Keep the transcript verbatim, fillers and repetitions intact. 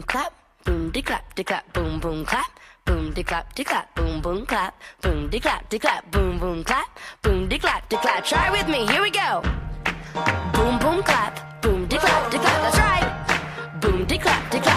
boom clap, boom de clap de clap, boom boom clap, boom de clap de clap, boom boom clap, boom de clap de clap, boom boom clap, boom de clap de clap. Try with me, here we go. Boom boom clap, boom de clap de clap. That's right. Boom de clap de clap.